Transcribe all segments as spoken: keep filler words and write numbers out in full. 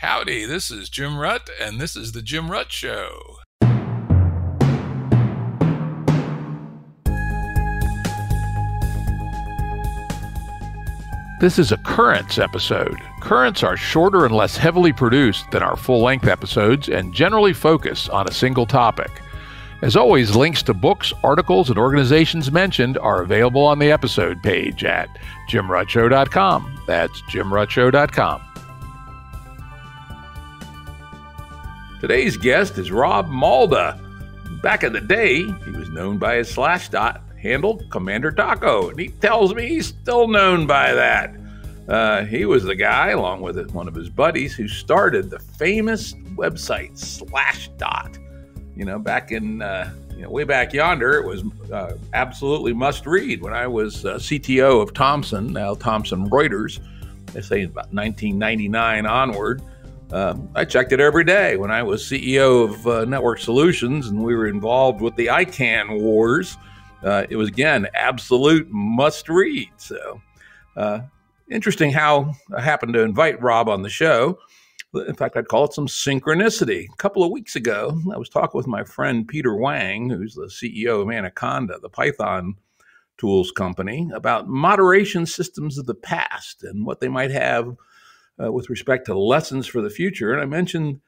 Howdy, this is Jim Rutt, and this is The Jim Rutt Show. This is a Currents episode. Currents are shorter and less heavily produced than our full-length episodes and generally focus on a single topic. As always, links to books, articles, and organizations mentioned are available on the episode page at jim rutt show dot com. That's jim rutt show dot com. Today's guest is Rob Malda. Back in the day, he was known by his Slashdot handle, Commander Taco, and he tells me he's still known by that. Uh, he was the guy, along with one of his buddies, who started the famous website Slashdot. You know, back in, uh, you know, way back yonder, it was uh, absolutely must read. When I was uh, C T O of Thomson, now Thomson Reuters, they say about nineteen ninety-nine onward, Um, I checked it every day. When I was C E O of uh, Network Solutions and we were involved with the ICANN wars, uh, it was, again, absolute must read. So uh, interesting how I happened to invite Rob on the show. In fact, I'd call it some synchronicity. A couple of weeks ago, I was talking with my friend Peter Wang, who's the C E O of Anaconda, the Python tools company, about moderation systems of the past and what they might have Uh, with respect to lessons for the future. And I mentioned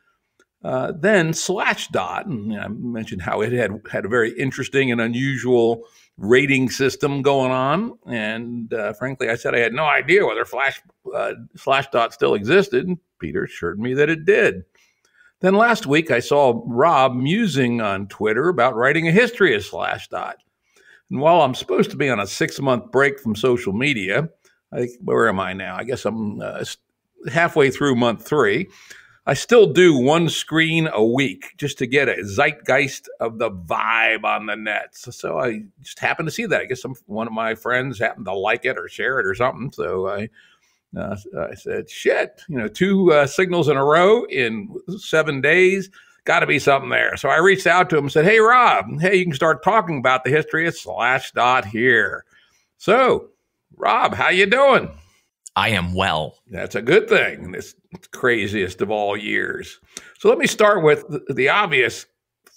uh, then Slashdot, and I mentioned how it had had a very interesting and unusual rating system going on. And uh, frankly, I said I had no idea whether Flash, uh, Slashdot still existed, and Peter assured me that it did. Then last week, I saw Rob musing on Twitter about writing a history of Slashdot. And while I'm supposed to be on a six-month break from social media, I, where am I now? I guess I'm uh, halfway through month three, I still do one screen a week just to get a zeitgeist of the vibe on the net. So, so I just happened to see that. I guess some, one of my friends happened to like it or share it or something. So I, uh, I said, shit, you know, two uh, signals in a row in seven days, got to be something there. So I reached out to him and said, hey, Rob, hey, you can start talking about the history of Slashdot here. So, Rob, how you doing? I am well. That's a good thing. It's the craziest of all years. So let me start with the, the obvious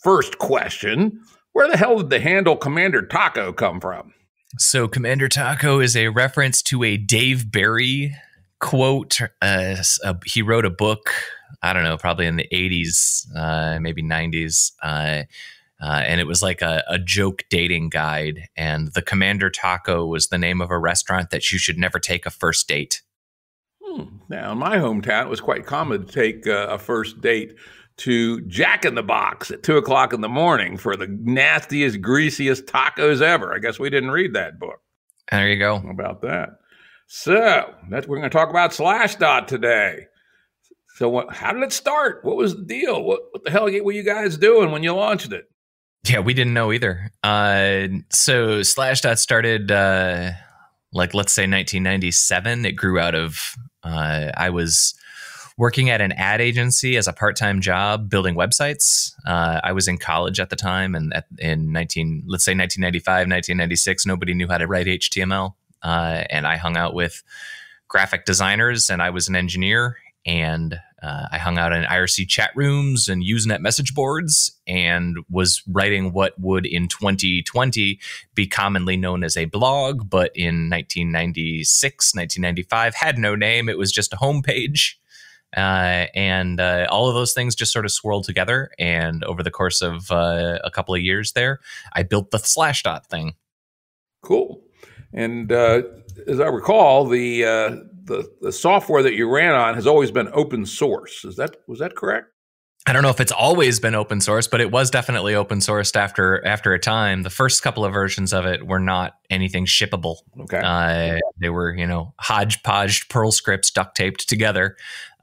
first question. Where the hell did the handle Commander Taco come from? So Commander Taco is a reference to a Dave Barry quote. Uh, uh, he wrote a book, I don't know, probably in the eighties, uh, maybe nineties. Uh, Uh, and it was like a, a joke dating guide. And the Commander Taco was the name of a restaurant that you should never take a first date. Hmm. Now, in my hometown, it was quite common to take uh, a first date to Jack in the Box at two o'clock in the morning for the nastiest, greasiest tacos ever. I guess we didn't read that book. There you go. How about that? So that's we're going to talk about Slashdot today. So what, how did it start? What was the deal? What, what the hell were you guys doing when you launched it? Yeah, we didn't know either. Uh, so Slashdot started, uh, like, let's say nineteen ninety-seven. It grew out of, uh, I was working at an ad agency as a part-time job building websites. Uh, I was in college at the time, and at, in nineteen, let's say nineteen ninety-five, nineteen ninety-six, nobody knew how to write H T M L. Uh, and I hung out with graphic designers, and I was an engineer, and Uh, I hung out in I R C chat rooms and Usenet message boards and was writing what would in twenty twenty be commonly known as a blog, but in nineteen ninety-six, nineteen ninety-five had no name. It was just a homepage. Uh, and uh, all of those things just sort of swirled together. And over the course of uh, a couple of years there, I built the Slashdot thing. Cool. And uh, as I recall, the... Uh The, the software that you ran on has always been open source. Is that, was that correct? I don't know if it's always been open source, but it was definitely open sourced after after a time. The first couple of versions of it were not anything shippable. Okay, uh, they were, you know, hodgepodge Perl scripts duct taped together.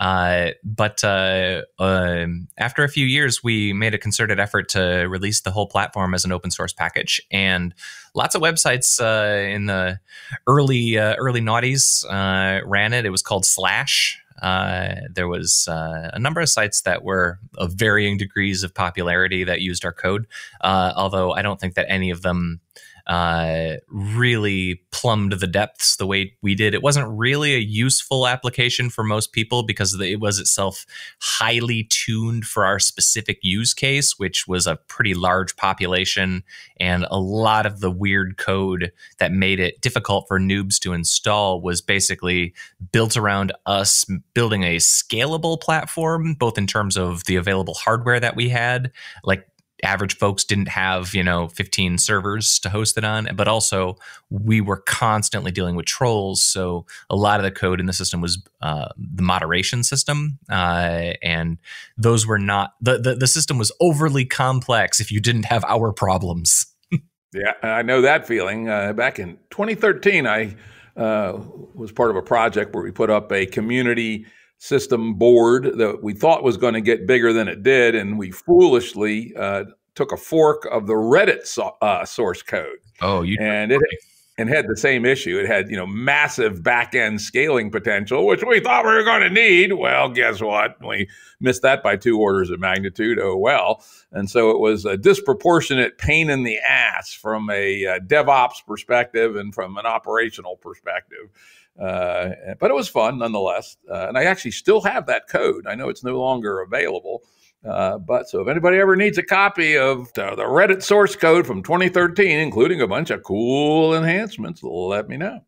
Uh, but uh, um, after a few years, we made a concerted effort to release the whole platform as an open source package, and lots of websites uh, in the early uh, early noughties uh, ran it. It was called Slash. Uh, there was uh, a number of sites that were of varying degrees of popularity that used our code, uh, although I don't think that any of them uh, really plumbed the depths the way we did. It wasn't really a useful application for most people because it was itself highly tuned for our specific use case, which was a pretty large population and a lot of the weird code that made it difficult for noobs to install was basically built around us building a scalable platform, both in terms of the available hardware that we had, like average folks didn't have, you know, fifteen servers to host it on, but also we were constantly dealing with trolls. So a lot of the code in the system was uh, the moderation system. Uh, and those were not, the, the, the system was overly complex if you didn't have our problems. Yeah, I know that feeling. Uh, back in twenty thirteen, I uh, was part of a project where we put up a community system board that we thought was going to get bigger than it did, and we foolishly uh, took a fork of the Reddit so uh, source code. Oh, you and it and had the same issue. It had you know massive back end scaling potential, which we thought we were going to need. Well, guess what? We missed that by two orders of magnitude. Oh well, and so it was a disproportionate pain in the ass from a uh, DevOps perspective and from an operational perspective. Uh, but it was fun nonetheless. Uh, and I actually still have that code. I know it's no longer available. Uh, but so if anybody ever needs a copy of the Reddit source code from twenty thirteen, including a bunch of cool enhancements, let me know.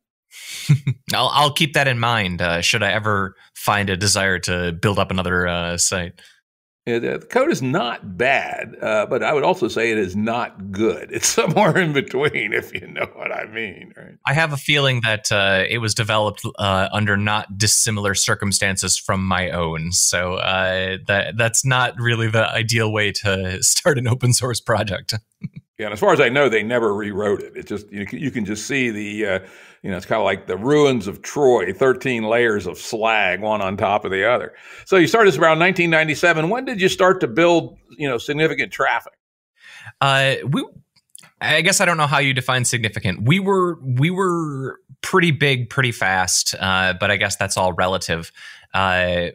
I'll, I'll keep that in mind. Uh, should I ever find a desire to build up another uh, site? It, uh, the code is not bad, uh, but I would also say it is not good. It's somewhere in between, if you know what I mean. Right? I have a feeling that uh, it was developed uh, under not dissimilar circumstances from my own. So uh, that that's not really the ideal way to start an open source project. Yeah, and as far as I know, they never rewrote it. It just you, you can just see the uh, you know it's kind of like the ruins of Troy, thirteen layers of slag, one on top of the other. So you started this around nineteen ninety-seven. When did you start to build you know significant traffic? Uh, we, I guess I don't know how you define significant. We were we were pretty big, pretty fast, uh, but I guess that's all relative. Uh,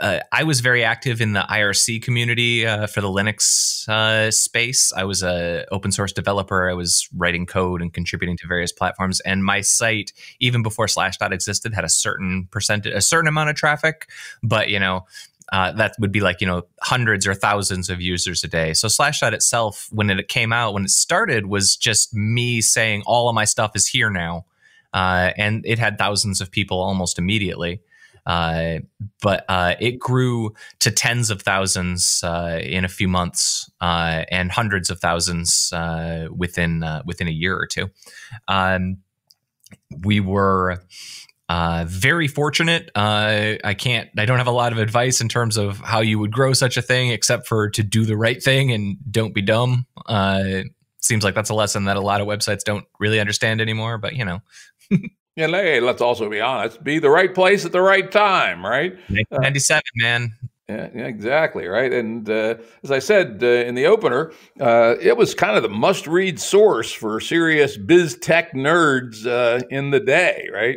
Uh, I was very active in the I R C community uh, for the Linux uh, space. I was an open source developer. I was writing code and contributing to various platforms. And my site, even before Slashdot existed, had a certain percent, a certain amount of traffic. But you know, uh, that would be like you know hundreds or thousands of users a day. So Slashdot itself, when it came out, when it started, was just me saying all of my stuff is here now, uh, and it had thousands of people almost immediately. Uh, but uh, it grew to tens of thousands uh, in a few months, uh, and hundreds of thousands uh, within uh, within a year or two. Um, we were uh, very fortunate. Uh, I can't. I don't have a lot of advice in terms of how you would grow such a thing, except for to do the right thing and don't be dumb. Uh, seems like that's a lesson that a lot of websites don't really understand anymore. But you know. Yeah, hey, let's also be honest. Be the right place at the right time, right? nineteen ninety-seven, man. Yeah, yeah, exactly, right? And uh, as I said uh, in the opener, uh, it was kind of the must-read source for serious biz tech nerds uh, in the day, right?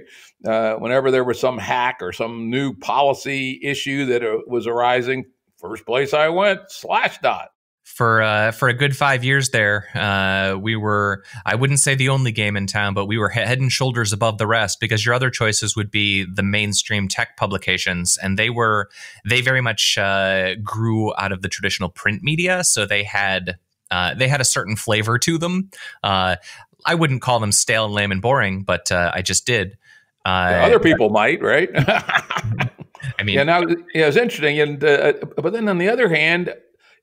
Uh, whenever there was some hack or some new policy issue that uh, was arising, first place I went, Slashdot. For uh, for a good five years there, uh, we were, I wouldn't say the only game in town, but we were head and shoulders above the rest, because your other choices would be the mainstream tech publications. And they were, they very much uh, grew out of the traditional print media. So they had, uh, they had a certain flavor to them. Uh, I wouldn't call them stale, lame, and boring, but uh, I just did. Uh, yeah, other people might, right? I mean, yeah, now, yeah, it was interesting. And uh, but then on the other hand,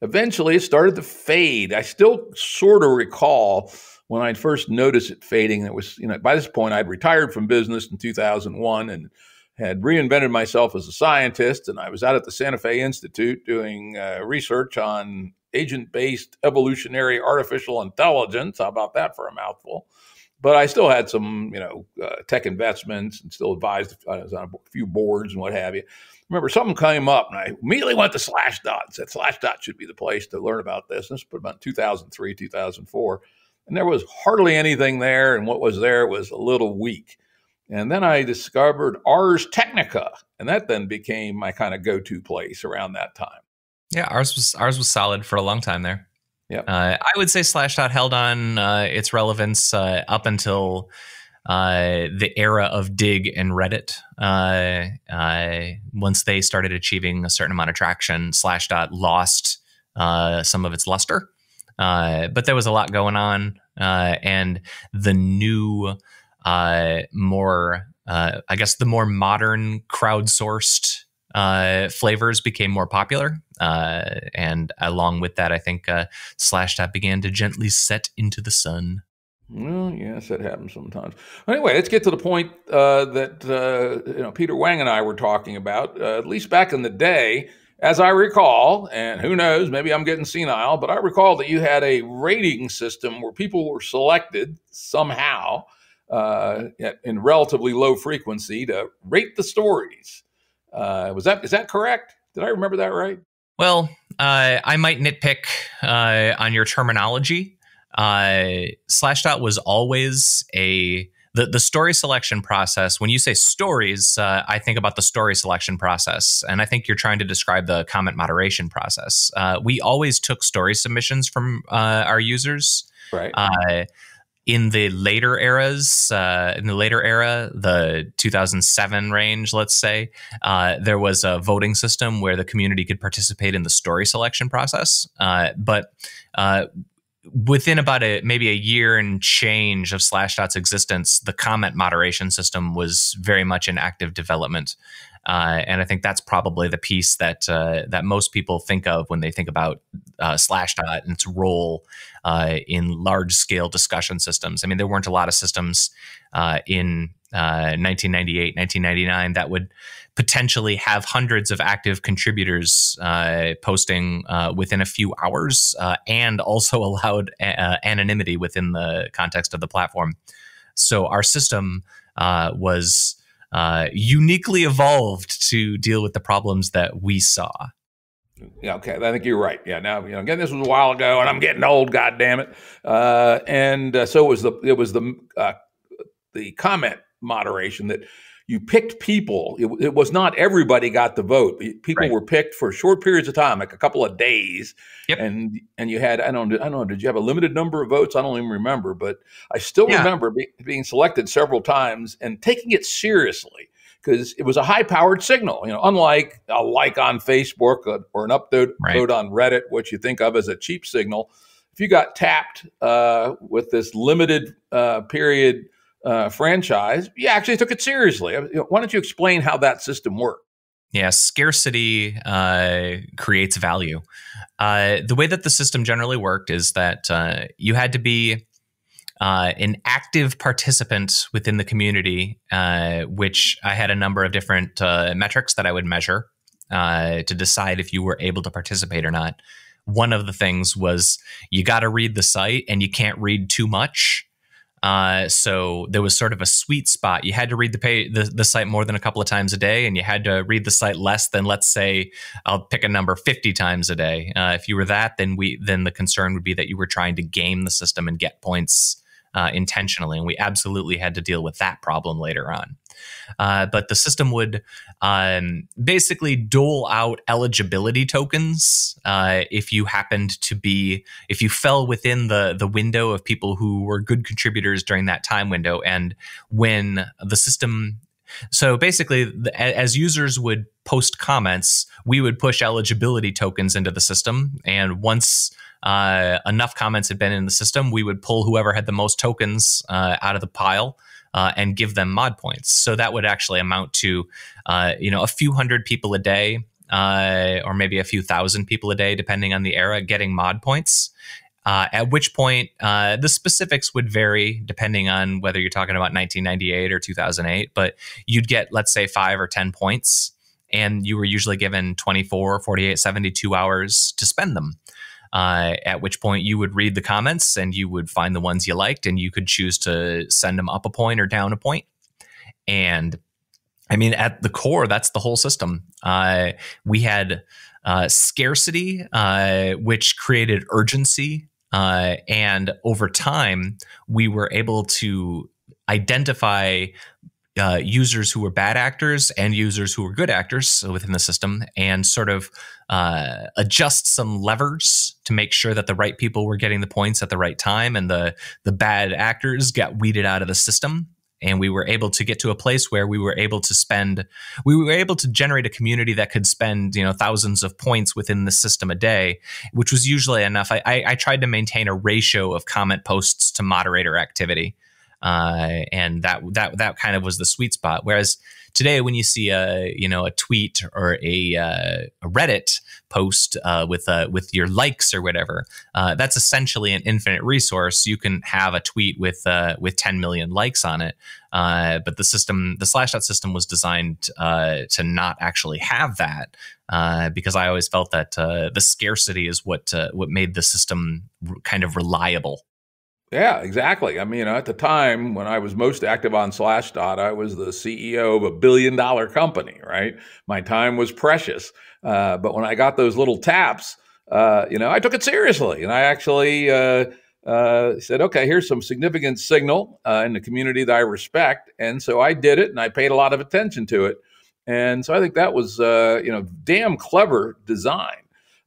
eventually, it started to fade. I still sort of recall when I first noticed it fading. It was, you know, by this point, I'd retired from business in two thousand one and had reinvented myself as a scientist. And I was out at the Santa Fe Institute doing uh, research on agent-based evolutionary artificial intelligence. How about that for a mouthful? But I still had some, you know, uh, tech investments and still advised. I was on a few boards and what have you. Remember, something came up, and I immediately went to Slashdot and said, Slashdot should be the place to learn about this. And this was about two thousand three, two thousand four. And there was hardly anything there, and what was there was a little weak. And then I discovered Ars Technica, and that then became my kind of go-to place around that time. Yeah, ours was, ours was solid for a long time there. Yeah, uh, I would say Slashdot held on uh, its relevance uh, up until uh, the era of Digg and Reddit. Uh, uh, once they started achieving a certain amount of traction, Slashdot lost uh, some of its luster. Uh, but there was a lot going on, uh, and the new, uh, more, uh, I guess the more modern crowdsourced uh, flavors became more popular. Uh, and along with that, I think uh, Slashdot began to gently set into the sun. Well, yes, that happens sometimes. Anyway, let's get to the point uh, that uh, you know, Peter Wang and I were talking about, uh, at least back in the day. As I recall, and who knows, maybe I'm getting senile, but I recall that you had a rating system where people were selected somehow uh, at, in relatively low frequency to rate the stories. Uh, was that, is that correct? Did I remember that right? Well, uh, I might nitpick uh, on your terminology. Uh, Slashdot was always a... The, the story selection process, when you say stories, uh, I think about the story selection process, and I think you're trying to describe the comment moderation process. Uh, we always took story submissions from uh, our users. Right. Uh, in the later eras, uh, in the later era, the two thousand seven range, let's say, uh, there was a voting system where the community could participate in the story selection process. Uh, but uh, Within about a maybe a year and change of Slashdot's existence, the comment moderation system was very much in active development, uh, and I think that's probably the piece that uh, that most people think of when they think about uh, Slashdot and its role uh, in large-scale discussion systems. I mean, there weren't a lot of systems uh, in uh, nineteen ninety-eight, nineteen ninety-nine that would potentially have hundreds of active contributors uh, posting uh, within a few hours, uh, and also allowed uh, anonymity within the context of the platform. So our system uh, was uh, uniquely evolved to deal with the problems that we saw. Yeah, okay, I think you're right. Yeah, now, you know, again, this was a while ago, and I'm getting old, goddammit. Uh, and uh, so it was the it was the uh, the comment moderation that. You picked people. It, it was not everybody got the vote. People right. were picked for short periods of time, like a couple of days. Yep. And and you had, I don't, I don't know, did you have a limited number of votes? I don't even remember, but I still yeah. remember be, being selected several times and taking it seriously because it was a high-powered signal. You know, unlike a like on Facebook or, or an upvote right. on Reddit, which you think of as a cheap signal, if you got tapped uh, with this limited uh, period. Uh, franchise, you actually took it seriously. Why don't you explain how that system worked? Yeah, scarcity uh, creates value. Uh, the way that the system generally worked is that uh, you had to be uh, an active participant within the community, uh, which I had a number of different uh, metrics that I would measure uh, to decide if you were able to participate or not. One of the things was you got to read the site and you can't read too much. Uh, so there was sort of a sweet spot. You had to read the, pay, the the site more than a couple of times a day, and you had to read the site less than, let's say, I'll pick a number, fifty times a day. Uh, if you were that, then we then the concern would be that you were trying to game the system and get points uh, intentionally, and we absolutely had to deal with that problem later on. Uh, but the system would um, basically dole out eligibility tokens uh, if you happened to be, if you fell within the, the window of people who were good contributors during that time window. And when the system, so basically the, as users would post comments, we would push eligibility tokens into the system. And once uh, enough comments had been in the system, we would pull whoever had the most tokens uh, out of the pile. Uh, and give them mod points. So that would actually amount to, uh, you know, a few hundred people a day, uh, or maybe a few thousand people a day, depending on the era, getting mod points. Uh, at which point, uh, the specifics would vary depending on whether you're talking about nineteen ninety-eight or two thousand eight. But you'd get, let's say, five or ten points, and you were usually given twenty-four, forty-eight, seventy-two hours to spend them. Uh, at which point you would read the comments and you would find the ones you liked, and you could choose to send them up a point or down a point. And I mean, at the core, that's the whole system. Uh, we had uh, scarcity, uh, which created urgency. Uh, and over time, we were able to identify uh, users who were bad actors and users who were good actors within the system, and sort of uh, adjust some levers to make sure that the right people were getting the points at the right time, and the the bad actors got weeded out of the system. And we were able to get to a place where we were able to spend, we were able to generate a community that could spend, you know, thousands of points within the system a day, which was usually enough. I, I, I tried to maintain a ratio of comment posts to moderator activity. Uh, and that, that, that kind of was the sweet spot. Whereas today, when you see a, you know, a tweet or a, uh, a Reddit post uh, with, uh, with your likes or whatever, uh, that's essentially an infinite resource. You can have a tweet with, uh, with ten million likes on it. Uh, but the system, the Slashdot system was designed uh, to not actually have that, uh, because I always felt that uh, the scarcity is what, uh, what made the system kind of reliable. Yeah, exactly. I mean, you know, at the time when I was most active on Slashdot, I was the C E O of a billion dollar company, right? My time was precious. Uh, but when I got those little taps, uh, you know, I took it seriously. And I actually uh, uh, said, okay, here's some significant signal uh, in the community that I respect. And so I did it, and I paid a lot of attention to it. And so I think that was, uh, you know, damn clever design.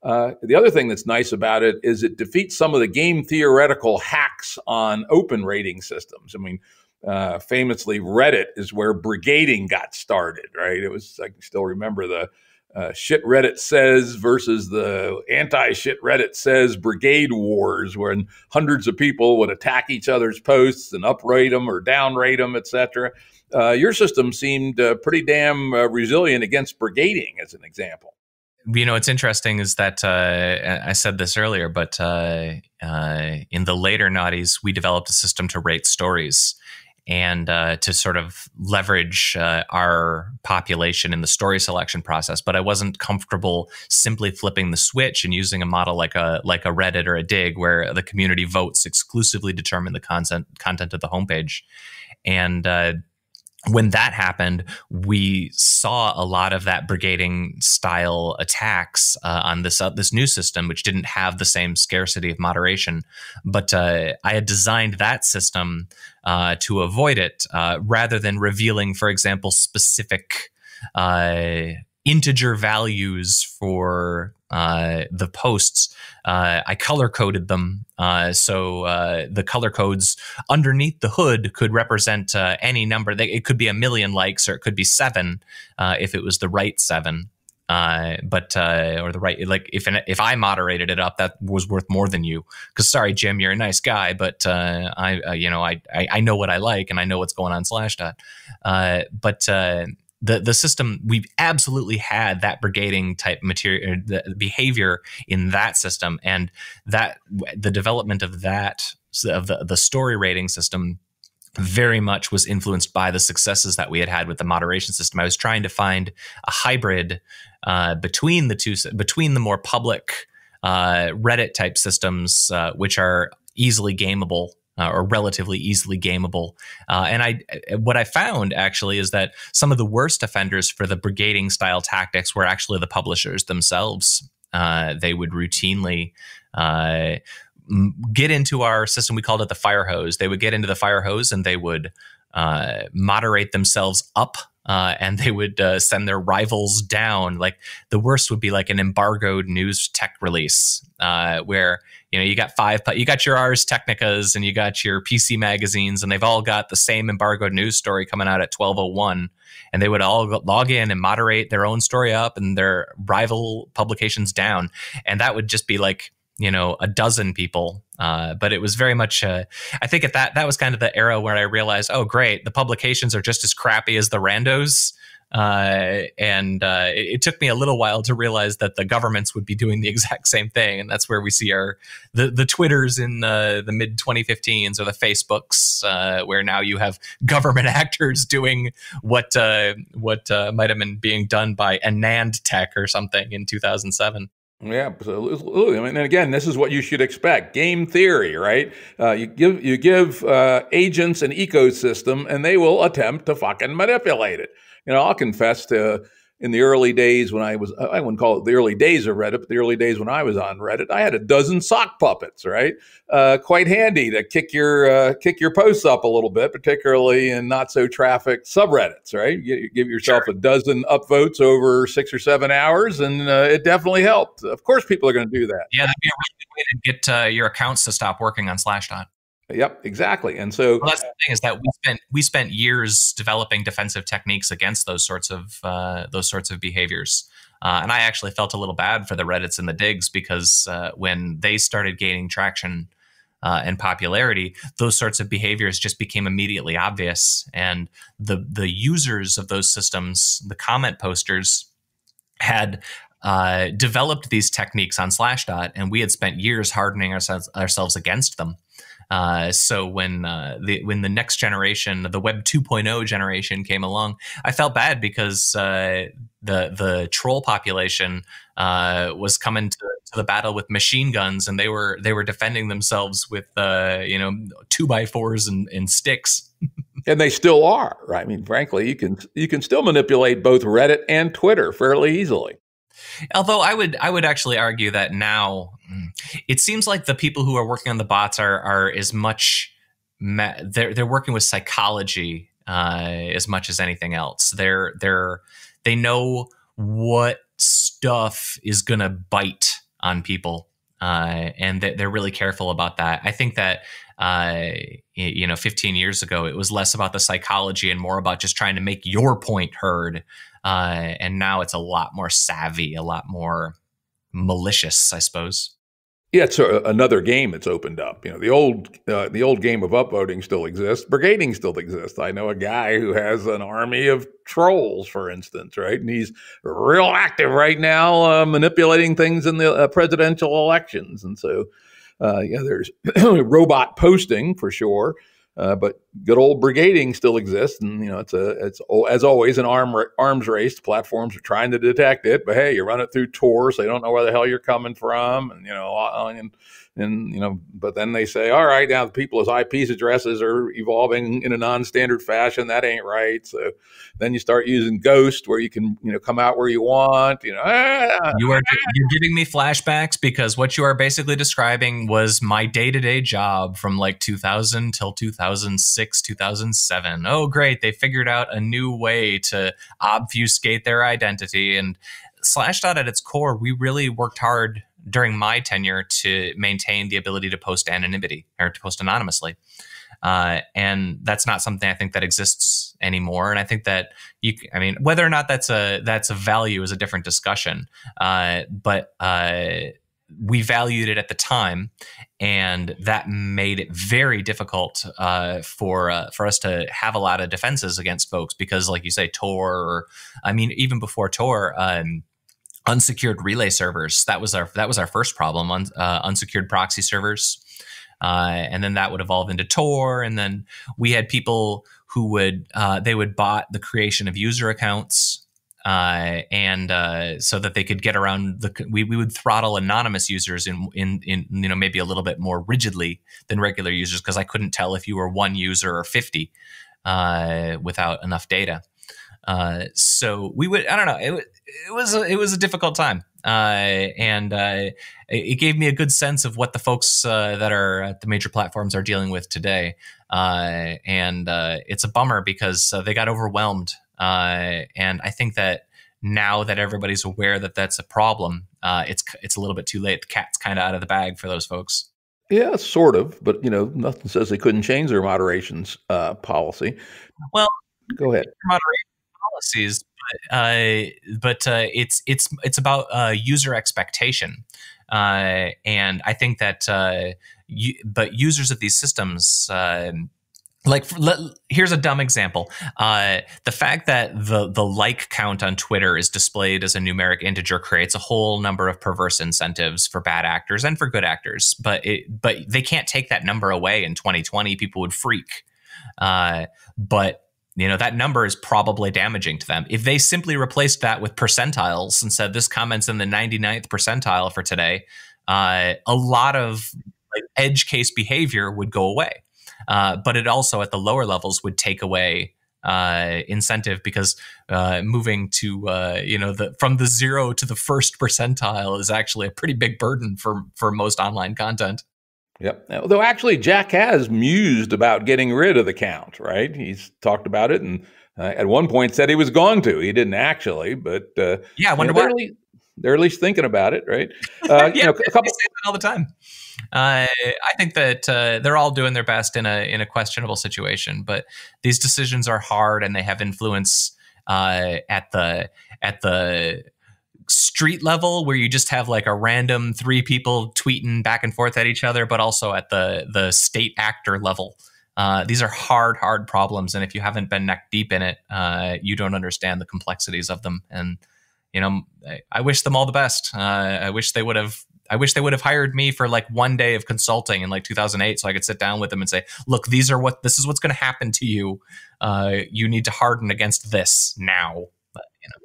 Uh, the other thing that's nice about it is it defeats some of the game theoretical hacks on open rating systems. I mean, uh, famously, Reddit is where brigading got started, right? It was, I can still remember the uh, shit Reddit says versus the anti-shit Reddit says brigade wars, when hundreds of people would attack each other's posts and uprate them or downrate them, et cetera. Uh, your system seemed uh, pretty damn uh, resilient against brigading, as an example. You know, it's interesting is that uh, I said this earlier, but uh, uh, in the later noughties, we developed a system to rate stories and uh, to sort of leverage uh, our population in the story selection process. But I wasn't comfortable simply flipping the switch and using a model like a like a Reddit or a Digg, where the community votes exclusively determine the content content of the homepage. And uh, when that happened, we saw a lot of that brigading style attacks uh, on this uh, this new system, which didn't have the same scarcity of moderation. But uh, I had designed that system uh, to avoid it, uh, rather than revealing, for example, specific uh, integer values for uh, the posts. Uh, I color coded them. Uh, so uh, the color codes underneath the hood could represent uh, any number. They, it could be a million likes, or it could be seven uh, if it was the right seven. Uh, but uh, or the right, like if if I moderated it up, that was worth more than you. Because sorry, Jim, you're a nice guy, but uh, I uh, you know I, I I know what I like, and I know what's going on Slashdot. Uh, but uh, The, the system, we've absolutely had that brigading type material behavior in that system, and that the development of that of the, the story rating system very much was influenced by the successes that we had had with the moderation system. I was trying to find a hybrid uh, between the two, between the more public uh, Reddit type systems, uh, which are easily gameable. Uh, or relatively easily gameable. Uh, and I, what I found actually is that some of the worst offenders for the brigading style tactics were actually the publishers themselves. Uh, they would routinely uh, get into our system. We called it the fire hose. They would get into the fire hose, and they would uh, moderate themselves up. Uh, and they would uh, send their rivals down. Like the worst would be like an embargoed news tech release, uh, where you know you got five, you got your Ars Technicas, and you got your P C magazines, and they've all got the same embargoed news story coming out at twelve oh one, and they would all log in and moderate their own story up and their rival publications down, and that would just be like, you know, a dozen people. Uh, but it was very much, uh, I think at that, that was kind of the era where I realized, oh, great, the publications are just as crappy as the randos. Uh, and uh, it, it took me a little while to realize that the governments would be doing the exact same thing. And that's where we see our, the, the Twitters in uh, the mid twenty fifteens, or the Facebooks, uh, where now you have government actors doing what, uh, what uh, might have been being done by Anand Tech or something in two thousand seven. Yeah, absolutely. I mean, and again, this is what you should expect. Game theory, right? Uh, you give you give uh, agents an ecosystem, and they will attempt to fucking manipulate it. You know, I'll confess to in the early days when I was, I wouldn't call it the early days of Reddit, but the early days when I was on Reddit, I had a dozen sock puppets, right? Uh, quite handy to kick your uh, kick your posts up a little bit, particularly in not so traffic subreddits, right? You give yourself sure. a dozen upvotes over six or seven hours, and uh, it definitely helped. Of course, people are going to do that. Yeah, that'd be a really good way to get uh, your accounts to stop working on Slashdot. Yep, exactly. And so well, that's the thing is that we spent we spent years developing defensive techniques against those sorts of uh, those sorts of behaviors. Uh, and I actually felt a little bad for the Reddits and the Diggs because uh, when they started gaining traction uh, and popularity, those sorts of behaviors just became immediately obvious. And the the users of those systems, the comment posters, had uh, developed these techniques on Slashdot, and we had spent years hardening ourselves ourselves against them. Uh, so when uh, the when the next generation, the Web two point oh generation came along, I felt bad because uh, the the troll population uh, was coming to, to the battle with machine guns, and they were they were defending themselves with uh, you know two by fours and, and sticks. And they still are, right? I mean, frankly, you can you can still manipulate both Reddit and Twitter fairly easily. Although I would I would actually argue that now it seems like the people who are working on the bots are are as much they're they're working with psychology uh, as much as anything else. They're they're they know what stuff is going to bite on people, uh, and they're really careful about that. I think that uh, you know, fifteen years ago, it was less about the psychology and more about just trying to make your point heard. Uh, and now it's a lot more savvy, a lot more malicious, I suppose. Yeah, it's a, another game that's opened up. You know, the old uh, the old game of upvoting still exists. Brigading still exists. I know a guy who has an army of trolls, for instance, right? And he's real active right now, uh, manipulating things in the uh, presidential elections. And so, uh, yeah, there's robot posting for sure. Uh, but good old brigading still exists, and you know it's a it's as always an arm arms race. Platforms are trying to detect it, but hey, you run it through Tor, so they don't know where the hell you're coming from, and you know, and, and you know. But then they say, all right, now the people's I P addresses are evolving in a non-standard fashion. That ain't right. So then you start using Ghost, where you can you know come out where you want. You know, ah, you are ah. you're giving me flashbacks because what you are basically describing was my day-to-day job from like two thousand till two thousand six. two thousand seven. Oh, great. They figured out a new way to obfuscate their identity. And Slashdot at its core, we really worked hard during my tenure to maintain the ability to post anonymity or to post anonymously. Uh, and that's not something I think that exists anymore. And I think that you, I mean, whether or not that's a, that's a value is a different discussion. Uh, but, uh, we valued it at the time, and that made it very difficult uh, for uh, for us to have a lot of defenses against folks because, like you say, Tor, or, I mean, even before Tor, um, unsecured relay servers, that was our that was our first problem, on uh, unsecured proxy servers. Uh, and then that would evolve into Tor. And then we had people who would, uh, they would bot the creation of user accounts. Uh, and uh, so that they could get around the, we, we would throttle anonymous users in, in, in, you know, maybe a little bit more rigidly than regular users because I couldn't tell if you were one user or fifty uh, without enough data. Uh, so we would, I don't know, it, it was, a, it was a difficult time. Uh, and uh, it gave me a good sense of what the folks uh, that are at the major platforms are dealing with today. Uh, and uh, it's a bummer because uh, they got overwhelmed. Uh, and I think that now that everybody's aware that that's a problem, uh, it's it's a little bit too late. The cat's kind of out of the bag for those folks. Yeah, sort of. But, you know, nothing says they couldn't change their moderations uh, policy. Well, go ahead. Moderation policies, but, uh, but uh, it's it's it's about uh, user expectation. Uh, and I think that uh, you, but users of these systems. Uh, Like, here's a dumb example. Uh, the fact that the the like count on Twitter is displayed as a numeric integer creates a whole number of perverse incentives for bad actors and for good actors. But it, but they can't take that number away in twenty twenty. People would freak. Uh, but you know that number is probably damaging to them. If they simply replaced that with percentiles and said this comment's in the ninety-ninth percentile for today, uh, a lot of like, edge case behavior would go away. Uh, but it also at the lower levels would take away uh, incentive, because uh, moving to, uh, you know, the, from the zero to the first percentile is actually a pretty big burden for, for most online content. Yep. Although actually Jack has mused about getting rid of the count, right? He's talked about it, and uh, at one point said he was going to. He didn't actually, but uh, yeah, I wonder you know, why. They're at, least, they're at least thinking about it, right? Uh, yeah, you know, a couple they say that all the time. Uh, I think that uh, they're all doing their best in a in a questionable situation, but these decisions are hard, and they have influence uh, at the at the. street level, where you just have like a random three people tweeting back and forth at each other, but also at the the state actor level. Uh, these are hard, hard problems. And if you haven't been neck deep in it, uh, you don't understand the complexities of them. And, you know, I, I wish them all the best. Uh, I wish they would have I wish they would have hired me for like one day of consulting in like two thousand eight, so I could sit down with them and say, look, these are what this is what's going to happen to you. Uh, you need to harden against this now.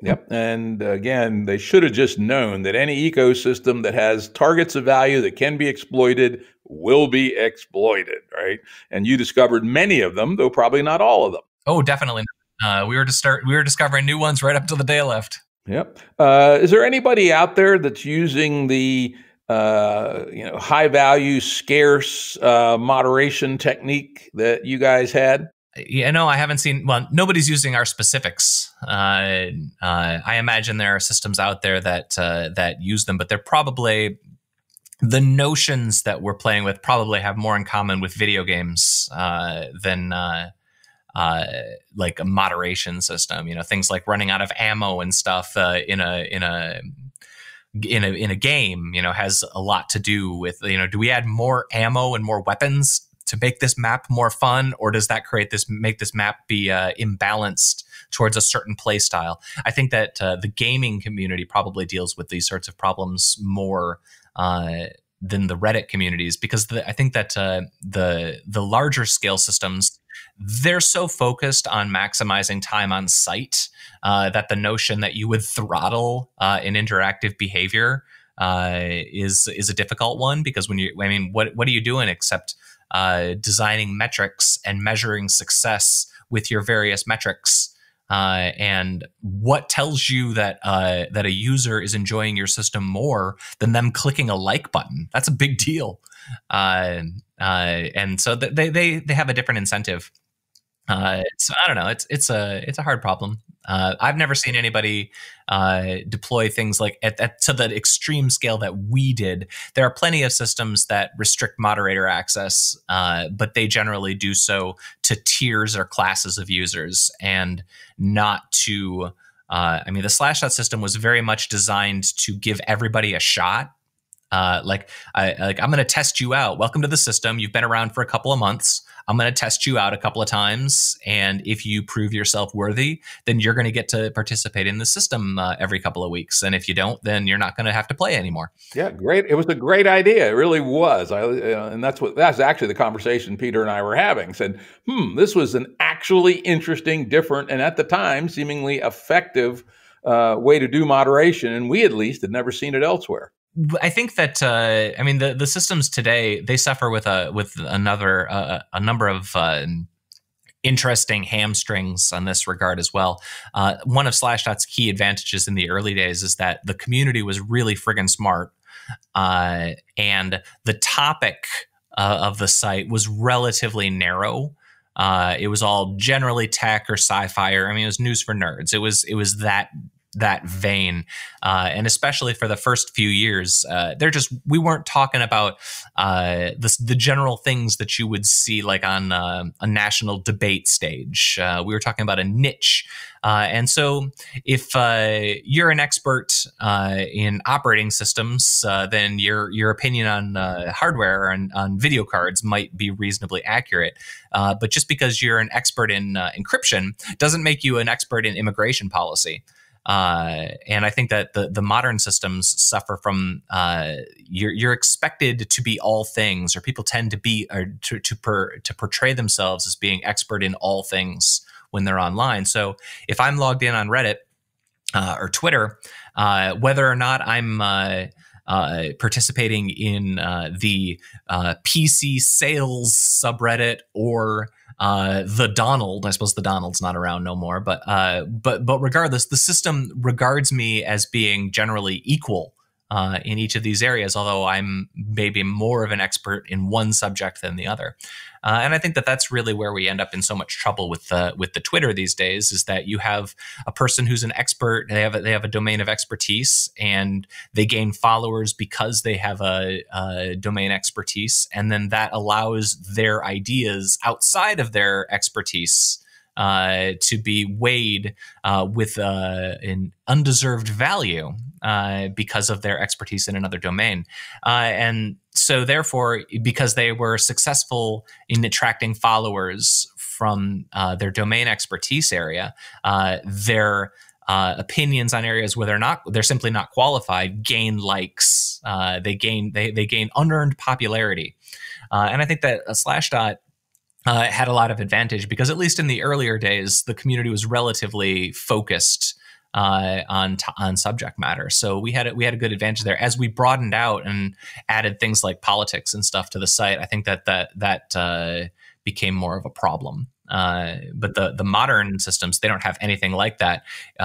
Yep. And again, they should have just known that any ecosystem that has targets of value that can be exploited will be exploited, right? And you discovered many of them, though probably not all of them. Oh, definitely. Uh, we were to start. We were discovering new ones right up till the day left. Yep. Uh, is there anybody out there that's using the uh, you know high value, scarce uh, moderation technique that you guys had? You know, I haven't seen, well, nobody's using our specifics. Uh, uh, I imagine there are systems out there that uh, that use them, but they're probably, the notions that we're playing with probably have more in common with video games uh, than uh, uh, like a moderation system. You know, things like running out of ammo and stuff uh, in a in a in a in a game, you know, has a lot to do with, you know, do we add more ammo and more weapons to make this map more fun, or does that create this, make this map be uh, imbalanced towards a certain play style? I think that uh, the gaming community probably deals with these sorts of problems more uh, than the Reddit communities, because the, I think that uh, the the larger scale systems, they're so focused on maximizing time on site uh, that the notion that you would throttle uh, an interactive behavior uh, is is a difficult one, because when you, I mean, what what are you doing except Uh, designing metrics and measuring success with your various metrics, uh, and what tells you that uh, that a user is enjoying your system more than them clicking a like button? That's a big deal, uh, uh, and so th they they they have a different incentive. Uh, so I don't know. It's it's a it's a hard problem. Uh, I've never seen anybody uh, deploy things like at, at, to the extreme scale that we did. There are plenty of systems that restrict moderator access, uh, but they generally do so to tiers or classes of users, and not to. Uh, I mean, the Slashdot system was very much designed to give everybody a shot. Uh, like, I, like I'm going to test you out. Welcome to the system. You've been around for a couple of months. I'm going to test you out a couple of times, and if you prove yourself worthy, then you're going to get to participate in the system uh, every couple of weeks. And if you don't, then you're not going to have to play anymore. Yeah, great. It was a great idea. It really was. I, uh, and that's what that's actually the conversation Peter and I were having. Said, hmm, this was an actually interesting, different, and at the time seemingly effective uh, way to do moderation. And we at least had never seen it elsewhere. I think that uh, I mean the the systems today, they suffer with a with another uh, a number of uh, interesting hamstrings on this regard as well. Uh, one of Slashdot's key advantages in the early days is that the community was really friggin' smart, uh, and the topic uh, of the site was relatively narrow. Uh, it was all generally tech or sci-fi, or I mean, it was news for nerds. It was it was that. that vein. Uh, and especially for the first few years, uh, they're just, we weren't talking about uh, the, the general things that you would see like on uh, a national debate stage. Uh, we were talking about a niche. Uh, and so if uh, you're an expert uh, in operating systems, uh, then your your opinion on uh, hardware and on video cards might be reasonably accurate. Uh, but just because you're an expert in uh, encryption doesn't make you an expert in immigration policy. Uh, and I think that the, the modern systems suffer from uh, you're, you're expected to be all things, or people tend to be or to to, per, to portray themselves as being expert in all things when they're online. So if I'm logged in on Reddit uh, or Twitter, uh, whether or not I'm uh, uh, participating in uh, the uh, P C sales subreddit or uh, the Donald. I suppose the Donald's not around no more, but uh, but but regardless, the system regards me as being generally equal uh, in each of these areas, although I'm maybe more of an expert in one subject than the other. Uh, and I think that that's really where we end up in so much trouble with the with the Twitter these days, is that you have a person who's an expert. They have a, they have a domain of expertise, and they gain followers because they have a, a domain expertise, and then that allows their ideas outside of their expertise uh, to be weighed uh, with uh, an undeserved value uh, because of their expertise in another domain, uh, and. So therefore, because they were successful in attracting followers from uh, their domain expertise area, uh, their uh, opinions on areas where they're not, they're simply not qualified, gain likes. Uh, they gain, they they gain unearned popularity, uh, and I think that a Slashdot uh, had a lot of advantage because, at least in the earlier days, the community was relatively focused Uh, on t on subject matter, so we had a, we had a good advantage there. As we broadened out and added things like politics and stuff to the site, I think that that that uh, became more of a problem. Uh, but the the modern systems, they don't have anything like that.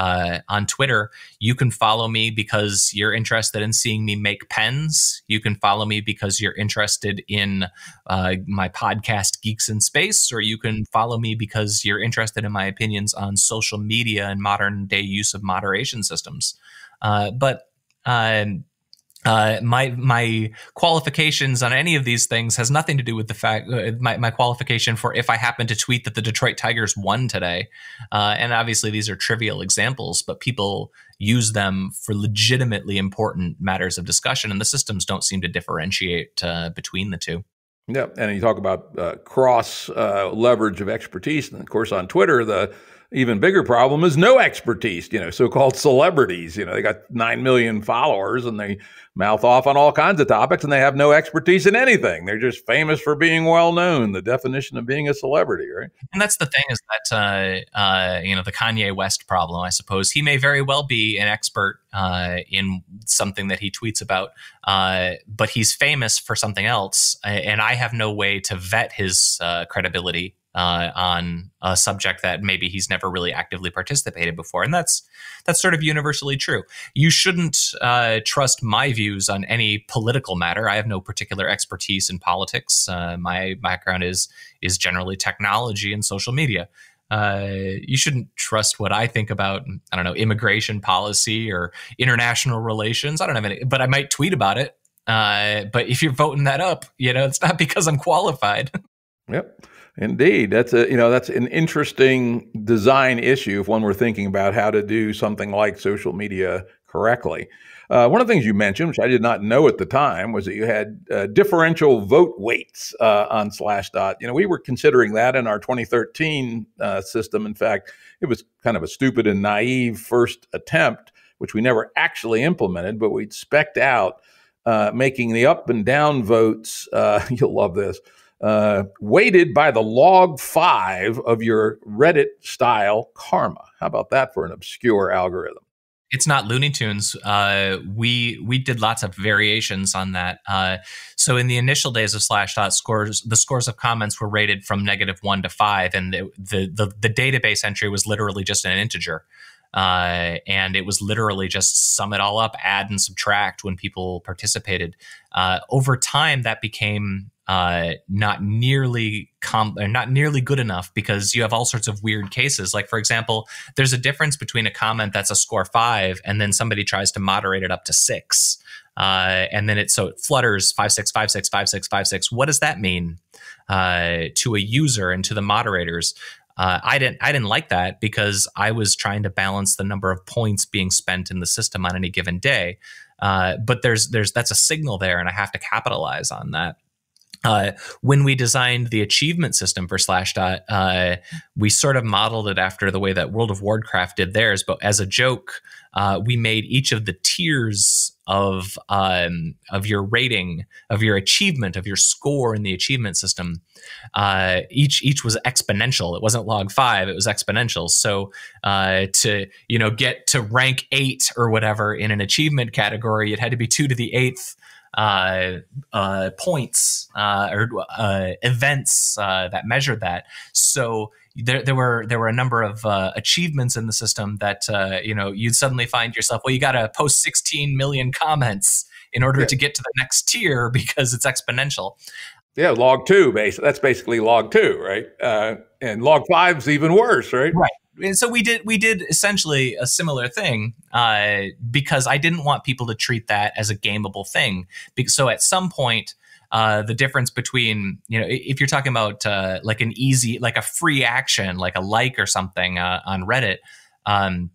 Uh, on Twitter, you can follow me because you're interested in seeing me make pens. You can follow me because you're interested in uh, my podcast, Geeks in Space, or you can follow me because you're interested in my opinions on social media and modern day use of moderation systems. Uh, but uh, Uh, my my qualifications on any of these things has nothing to do with the fact uh, my, my qualification for if I happen to tweet that the Detroit Tigers won today. Uh, and obviously these are trivial examples, but people use them for legitimately important matters of discussion, and the systems don't seem to differentiate uh, between the two. Yeah, and you talk about uh, cross uh, leverage of expertise, and of course on Twitter the even bigger problem is no expertise, you know, so-called celebrities. You know, they got nine million followers and they mouth off on all kinds of topics and they have no expertise in anything. They're just famous for being well-known, the definition of being a celebrity, right? And that's the thing, is that, uh, uh, you know, the Kanye West problem, I suppose. He may very well be an expert uh, in something that he tweets about, uh, but he's famous for something else. And I have no way to vet his uh, credibility Uh, on a subject that maybe he's never really actively participated before. And that's that's sort of universally true. You shouldn't uh, trust my views on any political matter. I have no particular expertise in politics. Uh, my background is is generally technology and social media. Uh, you shouldn't trust what I think about, I don't know, immigration policy or international relations. I don't have any, but I might tweet about it. Uh, but if you're voting that up, you know, it's not because I'm qualified. Yep. Indeed, that's a you know that's an interesting design issue if one were thinking about how to do something like social media correctly. Uh, one of the things you mentioned, which I did not know at the time, was that you had uh, differential vote weights uh, on Slashdot. You know, we were considering that in our twenty thirteen uh, system. In fact, it was kind of a stupid and naive first attempt, which we never actually implemented, but we'd spec'd out uh, making the up and down votes. Uh, you'll love this. Uh, weighted by the log five of your Reddit style karma. How about that for an obscure algorithm? It's not Looney Tunes. Uh, we we did lots of variations on that. Uh, so in the initial days of Slashdot, scores the scores of comments were rated from negative one to five, and the the the, the database entry was literally just an integer. Uh, and it was literally just sum it all up, add and subtract when people participated. Uh, over time, that became uh, not nearly com or not nearly good enough, because you have all sorts of weird cases. Like, for example, there's a difference between a comment that's a score five and then somebody tries to moderate it up to six. Uh, and then it so it flutters five, six, five, six, five, six, five, six. What does that mean uh, to a user and to the moderators? Uh, I didn't. I didn't like that because I was trying to balance the number of points being spent in the system on any given day. Uh, but there's there's that's a signal there, and I have to capitalize on that. Uh, when we designed the achievement system for Slashdot, uh, we sort of modeled it after the way that World of Warcraft did theirs. But as a joke, uh, we made each of the tiers of um, of your rating, of your achievement, of your score in the achievement system. Uh, each each was exponential. It wasn't log five. It was exponential. So uh, to you know get to rank eight or whatever in an achievement category, it had to be two to the eighth. uh, uh, points uh, or uh, events uh, that measured that. So there, there were there were a number of uh, achievements in the system that uh, you know, you'd suddenly find yourself, well, you got to post sixteen million comments in order yeah. to get to the next tier because it's exponential. Yeah, log two, basically. That's basically log two, right? Uh, and log five is even worse, right? Right. And so we did we did essentially a similar thing uh, because I didn't want people to treat that as a gameable thing. So at some point, uh, the difference between, you know, if you're talking about uh, like an easy, like a free action, like a like or something uh, on Reddit, um,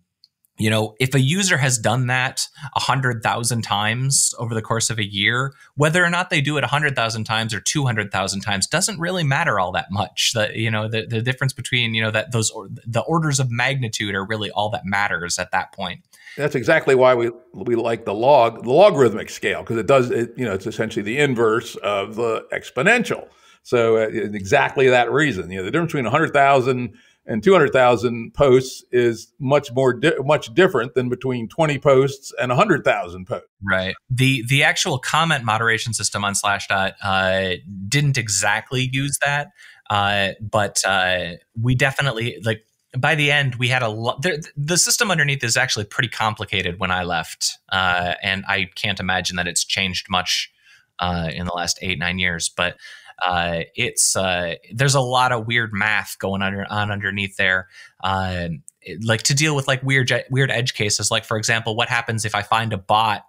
you know, if a user has done that one hundred thousand times over the course of a year, whether or not they do it one hundred thousand times or two hundred thousand times doesn't really matter all that much. The, you know, the, the difference between, you know, that those or, the orders of magnitude are really all that matters at that point. That's exactly why we we like the log, the logarithmic scale, because it does, it, you know, it's essentially the inverse of the exponential. So uh, exactly that reason, you know, the difference between one hundred thousand and two hundred thousand posts is much more, di much different than between twenty posts and one hundred thousand posts. Right. The the actual comment moderation system on Slashdot uh, didn't exactly use that, uh, but uh, we definitely, like, by the end, we had a lot. The system underneath is actually pretty complicated when I left, uh, and I can't imagine that it's changed much uh, in the last eight, nine years, but Uh, it's uh, there's a lot of weird math going under, on underneath there, uh, it, like to deal with like weird weird edge cases. Like, for example, what happens if I find a bot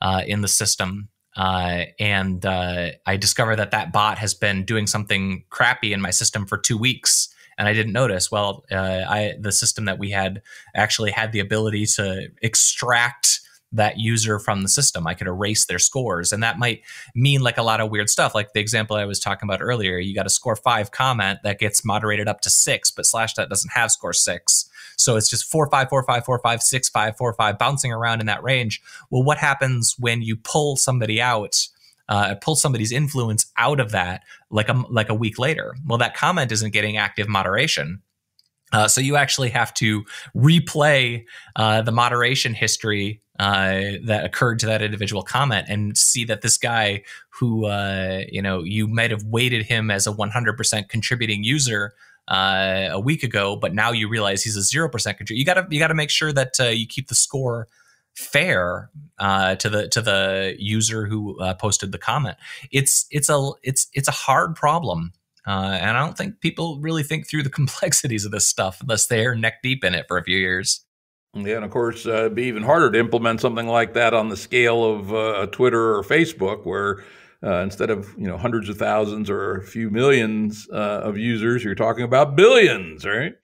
uh, in the system uh, and uh, I discover that that bot has been doing something crappy in my system for two weeks and I didn't notice? Well, uh, I the system that we had actually had the ability to extract that user from the system. I could erase their scores. And that might mean like a lot of weird stuff. Like the example I was talking about earlier, you got a score five comment that gets moderated up to six, but Slashdot doesn't have score six. So it's just four, five, four, five, four, five, six, five, four, five, bouncing around in that range. Well, what happens when you pull somebody out, uh, pull somebody's influence out of that like a, like a week later? Well, that comment isn't getting active moderation. Uh, so you actually have to replay uh, the moderation history Uh, that occurred to that individual comment and see that this guy who, uh, you know, you might have weighted him as a one hundred percent contributing user uh, a week ago, but now you realize he's a zero percent contributor. You gotta, you gotta make sure that uh, you keep the score fair uh, to the to the user who uh, posted the comment. It's it's a it's it's a hard problem, uh, and I don't think people really think through the complexities of this stuff unless they're neck deep in it for a few years. Yeah, and of course, uh, it'd be even harder to implement something like that on the scale of uh, Twitter or Facebook, where uh, instead of, you know, hundreds of thousands or a few millions uh, of users, you're talking about billions, right?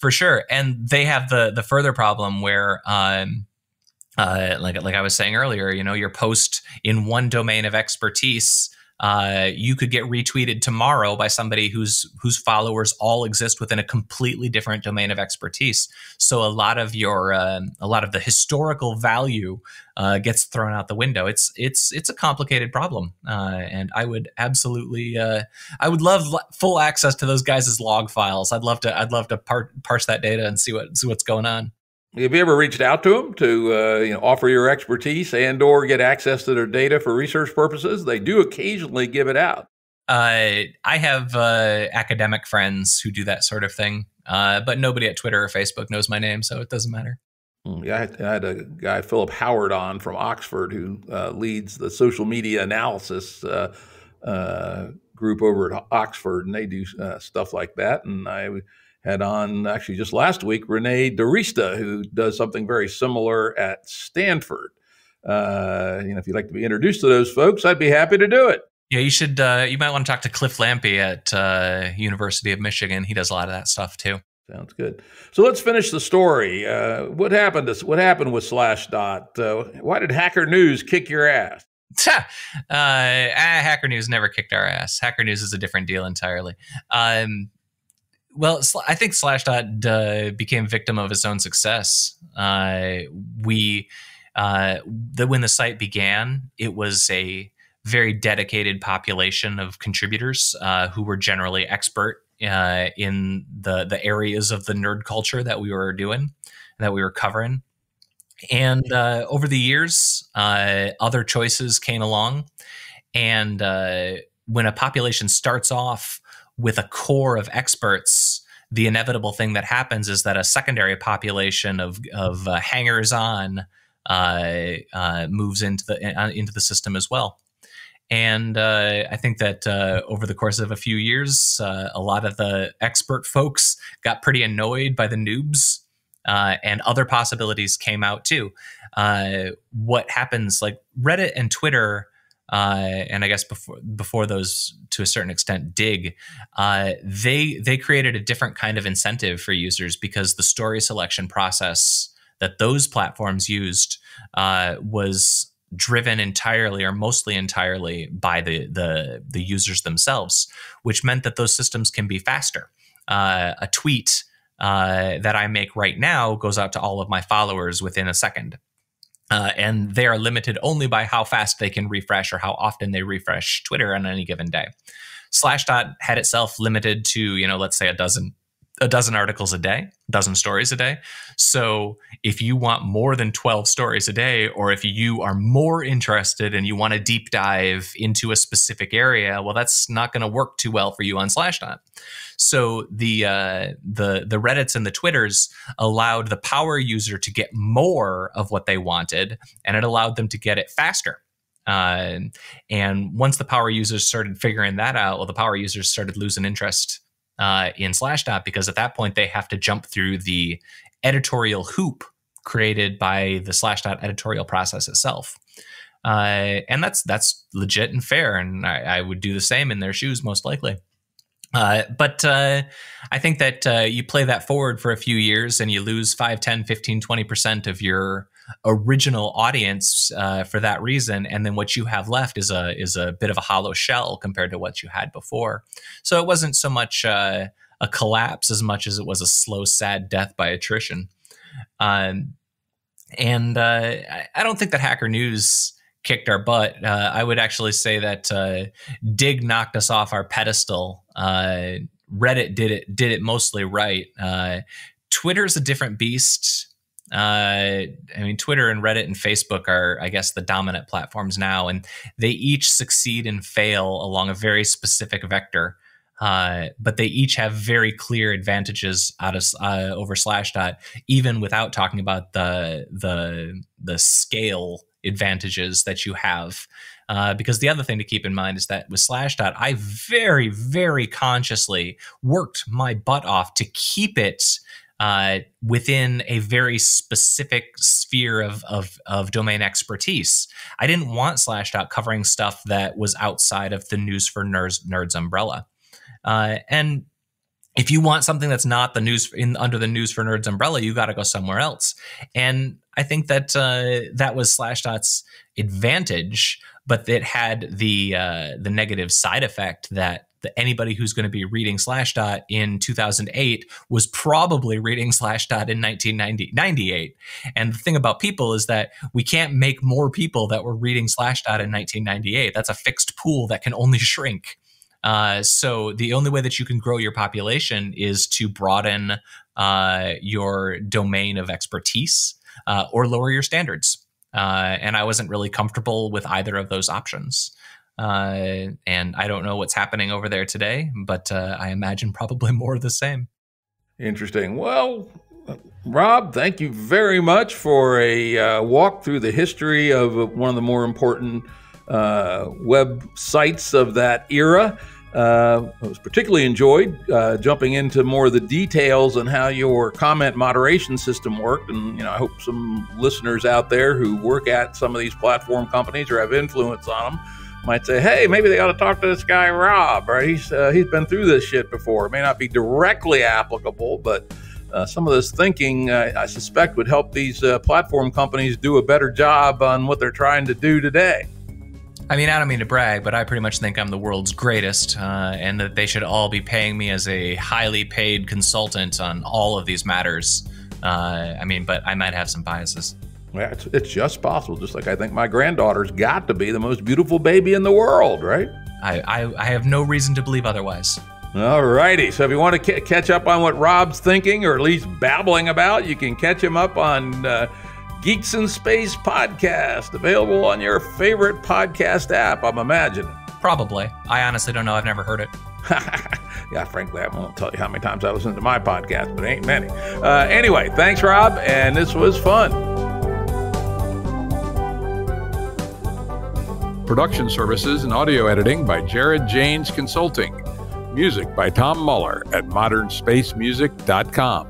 For sure. And they have the the further problem where, um, uh, like like I was saying earlier, you know, your post in one domain of expertise, uh, you could get retweeted tomorrow by somebody whose whose followers all exist within a completely different domain of expertise. So a lot of your uh, a lot of the historical value uh, gets thrown out the window. It's it's it's a complicated problem, uh, and I would absolutely uh, I would love full access to those guys' log files. I'd love to I'd love to par parse that data and see what see what's going on. Have you ever reached out to them to uh, you know, offer your expertise and or get access to their data for research purposes? They do occasionally give it out. Uh, I have uh, academic friends who do that sort of thing, uh, but nobody at Twitter or Facebook knows my name, so it doesn't matter. Yeah, I had, I had a guy, Philip Howard, on from Oxford, who uh, leads the social media analysis uh, uh, group over at Oxford, and they do uh, stuff like that. And I had on, actually just last week, Rene DeRista, who does something very similar at Stanford. Uh, you know, if you'd like to be introduced to those folks, I'd be happy to do it. Yeah, you should. Uh, you might want to talk to Cliff Lampe at uh, University of Michigan. He does a lot of that stuff too. Sounds good. So let's finish the story. Uh, what happened? To, what happened with Slashdot? Uh, why did Hacker News kick your ass? uh, Hacker News never kicked our ass. Hacker News is a different deal entirely. Um, Well, I think Slashdot uh, became victim of its own success. Uh, we, uh, the, when the site began, it was a very dedicated population of contributors uh, who were generally expert uh, in the the areas of the nerd culture that we were doing, that we were covering. And uh, over the years, uh, other choices came along. And uh, when a population starts off with a core of experts, the inevitable thing that happens is that a secondary population of, of uh, hangers-on uh, uh, moves into the, uh, into the system as well. And uh, I think that uh, over the course of a few years, uh, a lot of the expert folks got pretty annoyed by the noobs, uh, and other possibilities came out too. Uh, what happens, like Reddit and Twitter, uh, and I guess before before those to a certain extent, Digg, uh, they they created a different kind of incentive for users because the story selection process that those platforms used uh, was driven entirely or mostly entirely by the, the, the users themselves, which meant that those systems can be faster. Uh, a tweet uh, that I make right now goes out to all of my followers within a second. Uh, and they are limited only by how fast they can refresh or how often they refresh Twitter on any given day. Slashdot had itself limited to, you know, let's say a dozen a dozen articles a day, a dozen stories a day. So if you want more than twelve stories a day, or if you are more interested and you want to deep dive into a specific area, well, that's not going to work too well for you on Slashdot. So the, uh, the, the Reddits and the Twitters allowed the power user to get more of what they wanted, and it allowed them to get it faster. Uh, and once the power users started figuring that out, well, the power users started losing interest Uh, in Slashdot, because at that point they have to jump through the editorial hoop created by the Slashdot editorial process itself. Uh, and that's that's legit and fair, and I, I would do the same in their shoes most likely. Uh, but uh, I think that uh, you play that forward for a few years and you lose five, ten, fifteen, twenty percent of your original audience uh, for that reason, and then what you have left is a is a bit of a hollow shell compared to what you had before. So it wasn't so much uh, a collapse as much as it was a slow, sad death by attrition. Um, and uh, I don't think that Hacker News kicked our butt. Uh, I would actually say that uh, Digg knocked us off our pedestal. Uh, Reddit did it did it mostly right. Uh, Twitter's a different beast. Uh, I mean, Twitter and Reddit and Facebook are, I guess, the dominant platforms now, and they each succeed and fail along a very specific vector. Uh, but they each have very clear advantages out of uh, over Slashdot, even without talking about the the the scale advantages that you have. Uh, because the other thing to keep in mind is that with Slashdot, I very, very consciously worked my butt off to keep it Uh, within a very specific sphere of, of, of domain expertise. I didn't want Slashdot covering stuff that was outside of the News for Nerds, Nerds umbrella. Uh, and if you want something that's not the news in under the News for Nerds umbrella, you got to go somewhere else. And I think that uh, that was Slashdot's advantage, but it had the uh, the negative side effect that that anybody who's going to be reading Slashdot in two thousand eight was probably reading Slashdot in nineteen ninety-eight. And the thing about people is that we can't make more people that were reading Slashdot in nineteen ninety-eight. That's a fixed pool that can only shrink. Uh, so the only way that you can grow your population is to broaden uh, your domain of expertise uh, or lower your standards. Uh, and I wasn't really comfortable with either of those options. Uh, and I don't know what's happening over there today, but uh, I imagine probably more of the same. Interesting. Well, Rob, thank you very much for a uh, walk through the history of one of the more important uh, websites of that era. Uh, I was particularly enjoyed uh, jumping into more of the details on how your comment moderation system worked. And, you know, I hope some listeners out there who work at some of these platform companies or have influence on them might say, hey, maybe they ought to talk to this guy, Rob, right? He's, uh, he's been through this shit before. It may not be directly applicable, but uh, some of this thinking, uh, I suspect, would help these uh, platform companies do a better job on what they're trying to do today. I mean, I don't mean to brag, but I pretty much think I'm the world's greatest, uh, and that they should all be paying me as a highly paid consultant on all of these matters. Uh, I mean, but I might have some biases. Yeah, it's, it's just possible. Just like I think my granddaughter's got to be the most beautiful baby in the world, right? I, I, I have no reason to believe otherwise. All righty. So if you want to catch up on what Rob's thinking, or at least babbling about, you can catch him up on uh, Geeks in Space podcast, available on your favorite podcast app, I'm imagining. Probably. I honestly don't know. I've never heard it. Yeah, frankly, I won't tell you how many times I listen to my podcast, but it ain't many. Uh, anyway, thanks, Rob, and this was fun. Production services and audio editing by Jared Jaynes Consulting. Music by Tom Muller at modern space music dot com.